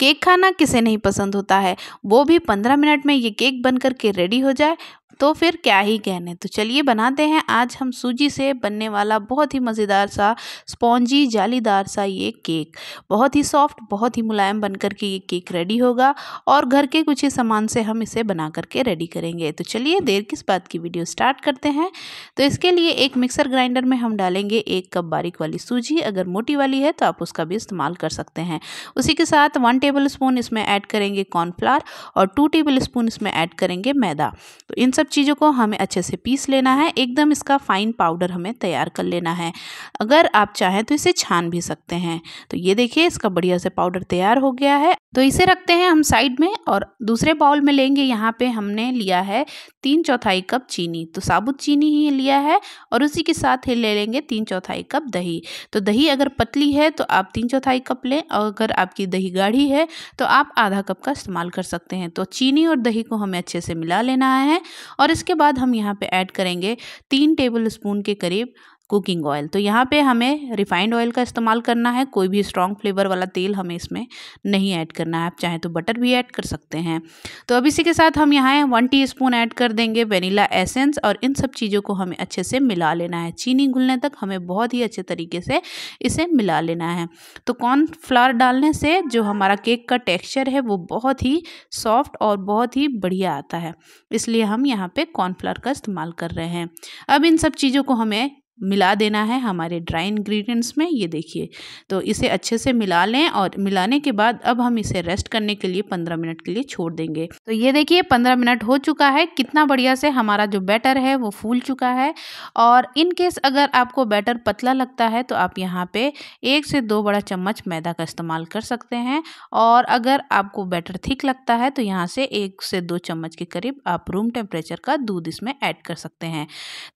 Cake खाना किसे नहीं पसंद होता है, वो भी 15 मिनट में ये केक बन करके रेडी हो जाए तो फिर क्या ही कहने। तो चलिए बनाते हैं। आज हम सूजी से बनने वाला बहुत ही मज़ेदार सा स्पॉन्जी जालीदार सा ये केक, बहुत ही सॉफ्ट बहुत ही मुलायम बनकर के ये केक रेडी होगा और घर के कुछ ही सामान से हम इसे बना करके रेडी करेंगे। तो चलिए देर किस बात की वीडियो स्टार्ट करते हैं। तो इसके लिए एक मिक्सर ग्राइंडर में हम डालेंगे 1 कप बारीक वाली सूजी। अगर मोटी वाली है तो आप उसका भी इस्तेमाल कर सकते हैं। उसी के साथ 1 टेबल स्पून इसमें ऐड करेंगे कॉर्नफ्लावर और 2 टेबल स्पून इसमें ऐड करेंगे मैदा। तो इन चीज़ों को हमें अच्छे से पीस लेना है, एकदम इसका फाइन पाउडर हमें तैयार कर लेना है। अगर आप चाहें तो इसे छान भी सकते हैं। तो ये देखिए इसका बढ़िया से पाउडर तैयार हो गया है। तो इसे रखते हैं हम साइड में और दूसरे बाउल में लेंगे। यहाँ पे हमने लिया है 3/4 कप चीनी, तो साबुत चीनी ही लिया है और उसी के साथ ही ले लेंगे 3/4 कप दही। तो दही अगर पतली है तो आप 3/4 कप लें और अगर आपकी दही गाढ़ी है तो आप आधा कप का इस्तेमाल कर सकते हैं। तो चीनी और दही को हमें अच्छे से मिला लेना है और इसके बाद हम यहाँ पे ऐड करेंगे 3 टेबल स्पून के करीब कुकिंग ऑयल। तो यहाँ पे हमें रिफाइंड ऑयल का इस्तेमाल करना है, कोई भी स्ट्रॉन्ग फ्लेवर वाला तेल हमें इसमें नहीं ऐड करना है। आप चाहें तो बटर भी ऐड कर सकते हैं। तो अब इसी के साथ हम यहाँ 1 टीस्पून ऐड कर देंगे वेनिला एसेंस और इन सब चीज़ों को हमें अच्छे से मिला लेना है। चीनी घुलने तक हमें बहुत ही अच्छे तरीके से इसे मिला लेना है। तो कॉर्नफ्लावर डालने से जो हमारा केक का टेक्स्चर है वो बहुत ही सॉफ्ट और बहुत ही बढ़िया आता है, इसलिए हम यहाँ पर कॉर्नफ्लावर का इस्तेमाल कर रहे हैं। अब इन सब चीज़ों को हमें मिला देना है हमारे ड्राई इंग्रेडिएंट्स में। ये देखिए तो इसे अच्छे से मिला लें और मिलाने के बाद अब हम इसे रेस्ट करने के लिए 15 मिनट के लिए छोड़ देंगे। तो ये देखिए 15 मिनट हो चुका है, कितना बढ़िया से हमारा जो बैटर है वो फूल चुका है। और इन केस अगर आपको बैटर पतला लगता है तो आप यहाँ पे 1 से 2 बड़ा चम्मच मैदा का इस्तेमाल कर सकते हैं और अगर आपको बैटर थिक लगता है तो यहाँ से 1 से 2 चम्मच के करीब आप रूम टेम्परेचर का दूध इसमें ऐड कर सकते हैं।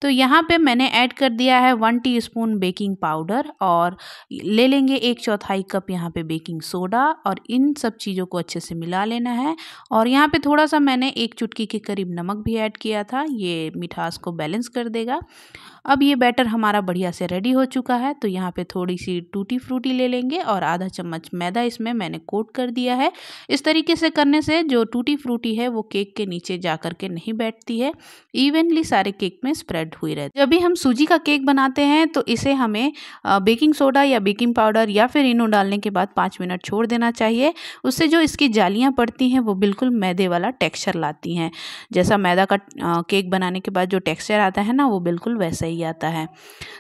तो यहाँ पर मैंने ऐड कर है 1 टीस्पून बेकिंग पाउडर और ले लेंगे 1/4 कप यहाँ पे बेकिंग सोडा और इन सब चीज़ों को अच्छे से मिला लेना है। और यहाँ पे थोड़ा सा मैंने 1 चुटकी के करीब नमक भी ऐड किया था, ये मिठास को बैलेंस कर देगा। अब ये बैटर हमारा बढ़िया से रेडी हो चुका है। तो यहाँ पे थोड़ी सी टूटी फ्रूटी ले लेंगे और आधा चम्मच मैदा इसमें मैंने कोट कर दिया है। इस तरीके से करने से जो टूटी फ्रूटी है वो केक के नीचे जा कर के नहीं बैठती है, इवनली सारे केक में स्प्रेड हुई रहती है। जब भी हम सूजी का केक बनाते हैं तो इसे हमें बेकिंग सोडा या बेकिंग पाउडर या फिर इनो डालने के बाद 5 मिनट छोड़ देना चाहिए। उससे जो इसकी जालियां पड़ती हैं वो बिल्कुल मैदे वाला टेक्सचर लाती हैं। जैसा मैदा का केक बनाने के बाद जो टेक्सचर आता है ना वो बिल्कुल वैसा ही आता है।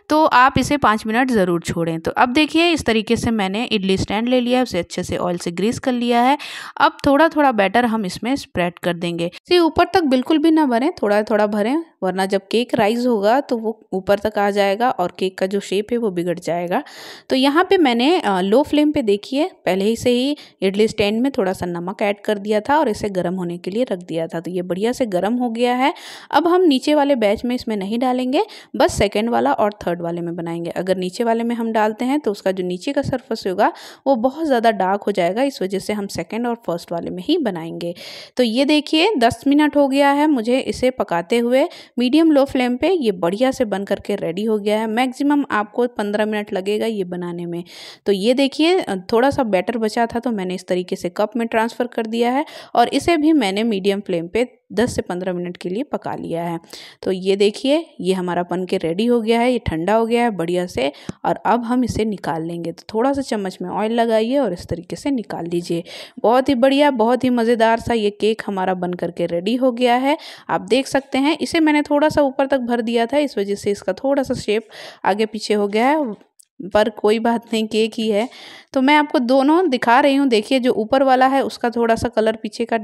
तो आप इसे 5 मिनट ज़रूर छोड़ें। तो अब देखिए इस तरीके से मैंने इडली स्टैंड ले लिया, उसे अच्छे से ऑयल से ग्रीस कर लिया है। अब थोड़ा थोड़ा बैटर हम इसमें स्प्रेड कर देंगे। इसे ऊपर तक बिल्कुल भी ना भरें, थोड़ा थोड़ा भरें, वरना जब केक राइज होगा तो वो ऊपर तक आ जाएगा और केक का जो शेप है वो बिगड़ जाएगा। तो यहाँ पे मैंने लो फ्लेम पे देखिए पहले ही से ही इडली स्टैंड में थोड़ा सा नमक ऐड कर दिया था और इसे गर्म होने के लिए रख दिया था। तो ये बढ़िया से गर्म हो गया है। अब हम नीचे वाले बैच में इसमें नहीं डालेंगे, बस सेकेंड वाला और थर्ड वाले में बनाएंगे। अगर नीचे वाले में हम डालते हैं तो उसका जो नीचे का सरफेस होगा वो बहुत ज़्यादा डार्क हो जाएगा, इस वजह से हम सेकेंड और फर्स्ट वाले में ही बनाएंगे। तो ये देखिए 10 मिनट हो गया है मुझे इसे पकाते हुए मीडियम लो फ्लेम पे। ये बढ़िया से बन करके रेडी हो गया है। मैक्सिमम आपको 15 मिनट लगेगा ये बनाने में। तो ये देखिए थोड़ा सा बैटर बचा था तो मैंने इस तरीके से कप में ट्रांसफ़र कर दिया है और इसे भी मैंने मीडियम फ्लेम पे 10 से 15 मिनट के लिए पका लिया है। तो ये देखिए ये हमारा बन के रेडी हो गया है, ये ठंडा हो गया है बढ़िया से और अब हम इसे निकाल लेंगे। तो थोड़ा सा चम्मच में ऑयल लगाइए और इस तरीके से निकाल लीजिए। बहुत ही बढ़िया बहुत ही मज़ेदार सा ये केक हमारा बन करके रेडी हो गया है। आप देख सकते हैं इसे मैंने थोड़ा सा ऊपर तक भर दिया था, इस वजह से इसका थोड़ा सा शेप आगे पीछे हो गया है, पर कोई बात नहीं केक ही है। तो मैं आपको दोनों दिखा रही हूँ। देखिए जो ऊपर वाला है उसका थोड़ा सा कलर पीछे का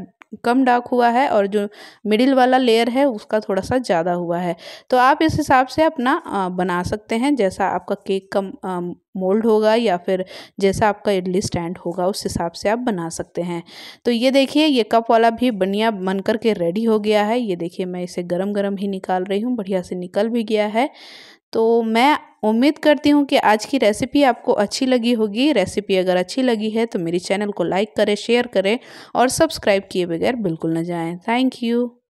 कम डार्क हुआ है और जो मिडिल वाला लेयर है उसका थोड़ा सा ज़्यादा हुआ है। तो आप इस हिसाब से अपना बना सकते हैं, जैसा आपका केक का मोल्ड होगा या फिर जैसा आपका इडली स्टैंड होगा उस हिसाब से आप बना सकते हैं। तो ये देखिए ये कप वाला भी बढ़िया बन कर के रेडी हो गया है। ये देखिए मैं इसे गरम गरम ही निकाल रही हूँ, बढ़िया से निकल भी गया है। तो मैं उम्मीद करती हूँ कि आज की रेसिपी आपको अच्छी लगी होगी। रेसिपी अगर अच्छी लगी है तो मेरे चैनल को लाइक करें, शेयर करें और सब्सक्राइब किए बगैर बिल्कुल ना जाएं। Thank you.